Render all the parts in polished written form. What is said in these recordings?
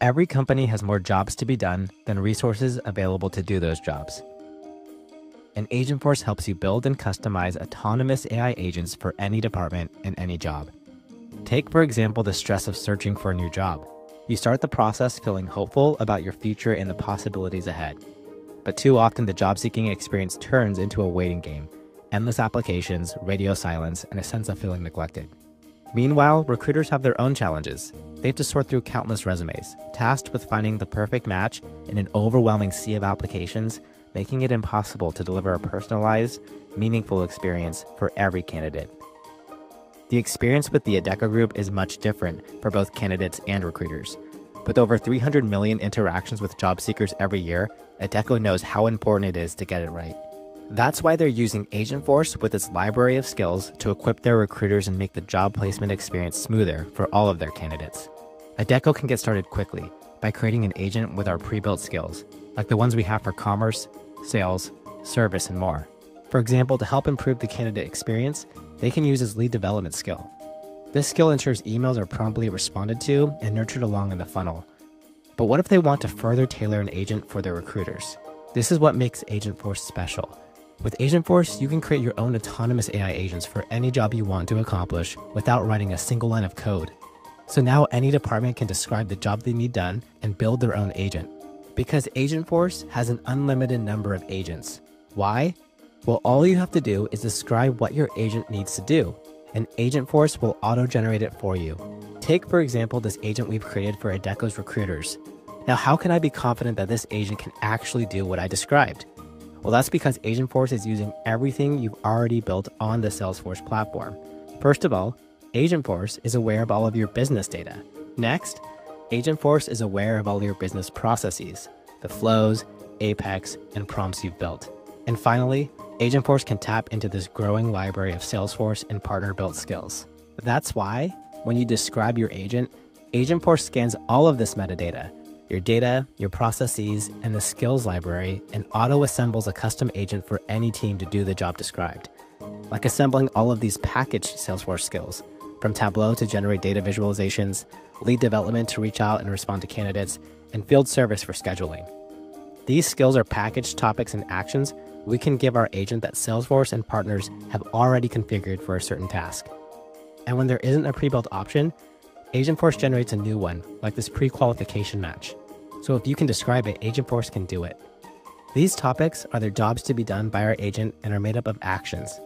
Every company has more jobs to be done than resources available to do those jobs. And Agentforce helps you build and customize autonomous AI agents for any department and any job. Take, for example, the stress of searching for a new job. You start the process feeling hopeful about your future and the possibilities ahead. But too often, the job-seeking experience turns into a waiting game, endless applications, radio silence, and a sense of feeling neglected. Meanwhile, recruiters have their own challenges. They have to sort through countless resumes, tasked with finding the perfect match in an overwhelming sea of applications, making it impossible to deliver a personalized, meaningful experience for every candidate. The experience with the Adecco Group is much different for both candidates and recruiters. With over 300 million interactions with job seekers every year, Adecco knows how important it is to get it right. That's why they're using Agentforce with its library of skills to equip their recruiters and make the job placement experience smoother for all of their candidates. Adecco can get started quickly by creating an agent with our pre-built skills, like the ones we have for commerce, sales, service, and more. For example, to help improve the candidate experience, they can use its lead development skill. This skill ensures emails are promptly responded to and nurtured along in the funnel. But what if they want to further tailor an agent for their recruiters? This is what makes Agentforce special. With Agentforce, you can create your own autonomous AI agents for any job you want to accomplish without writing a single line of code. So now any department can describe the job they need done and build their own agent. Because Agentforce has an unlimited number of agents. Why? Well, all you have to do is describe what your agent needs to do, and Agentforce will auto-generate it for you. Take, for example, this agent we've created for Adecco's recruiters. Now, how can I be confident that this agent can actually do what I described? Well, that's because Agentforce is using everything you've already built on the Salesforce platform. First of all, Agentforce is aware of all of your business data. Next, Agentforce is aware of all your business processes, the flows, Apex, and prompts you've built. And finally, Agentforce can tap into this growing library of Salesforce and partner-built skills. That's why, when you describe your agent, Agentforce scans all of this metadata, your data, your processes, and the skills library, and auto-assembles a custom agent for any team to do the job described. Like assembling all of these packaged Salesforce skills, from Tableau to generate data visualizations, lead development to reach out and respond to candidates, and field service for scheduling. These skills are packaged topics and actions we can give our agent that Salesforce and partners have already configured for a certain task. And when there isn't a pre-built option, Agentforce generates a new one, like this pre-qualification match. So if you can describe it, Agentforce can do it. These topics are the jobs to be done by our agent and are made up of actions.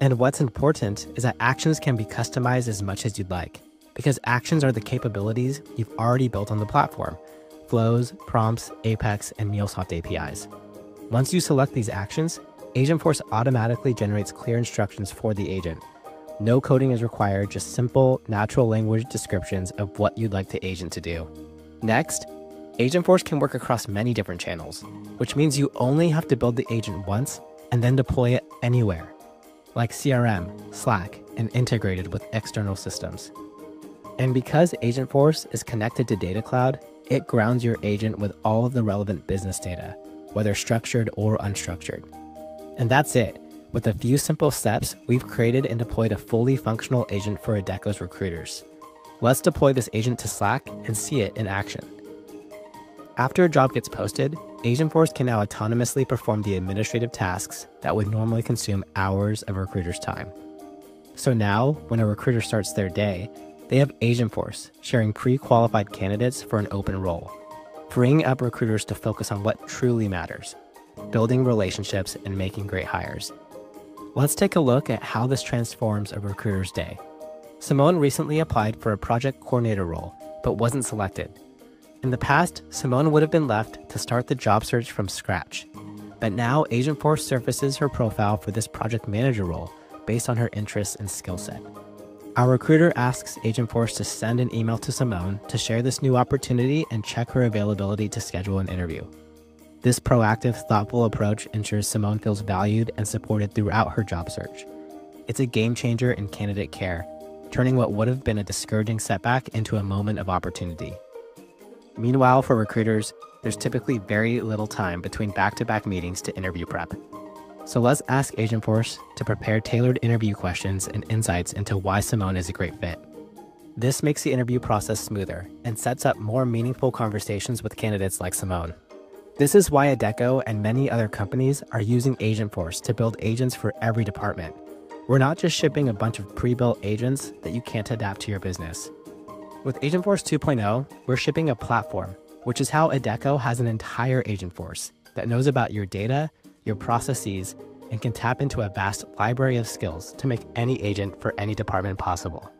And what's important is that actions can be customized as much as you'd like, because actions are the capabilities you've already built on the platform: flows, prompts, Apex, and MuleSoft APIs. Once you select these actions, Agentforce automatically generates clear instructions for the agent. No coding is required, just simple, natural language descriptions of what you'd like the agent to do. Next, Agentforce can work across many different channels, which means you only have to build the agent once and then deploy it anywhere, like CRM, Slack, and integrated with external systems. And because Agentforce is connected to Data Cloud, it grounds your agent with all of the relevant business data, whether structured or unstructured. And that's it. With a few simple steps, we've created and deployed a fully functional agent for Adecco's recruiters. Let's deploy this agent to Slack and see it in action. After a job gets posted, Agentforce can now autonomously perform the administrative tasks that would normally consume hours of a recruiter's time. So now, when a recruiter starts their day, they have Agentforce sharing pre-qualified candidates for an open role, freeing up recruiters to focus on what truly matters: building relationships and making great hires. Let's take a look at how this transforms a recruiter's day. Simone recently applied for a project coordinator role, but wasn't selected. In the past, Simone would have been left to start the job search from scratch. But now Agentforce surfaces her profile for this project manager role based on her interests and skill set. Our recruiter asks Agentforce to send an email to Simone to share this new opportunity and check her availability to schedule an interview. This proactive, thoughtful approach ensures Simone feels valued and supported throughout her job search. It's a game changer in candidate care, turning what would have been a discouraging setback into a moment of opportunity. Meanwhile, for recruiters, there's typically very little time between back-to-back meetings to interview prep. So let's ask Agentforce to prepare tailored interview questions and insights into why Simone is a great fit. This makes the interview process smoother and sets up more meaningful conversations with candidates like Simone. This is why Adecco and many other companies are using Agentforce to build agents for every department. We're not just shipping a bunch of pre-built agents that you can't adapt to your business. With Agentforce 2.0, we're shipping a platform, which is how Adecco has an entire Agentforce that knows about your data, your processes, and can tap into a vast library of skills to make any agent for any department possible.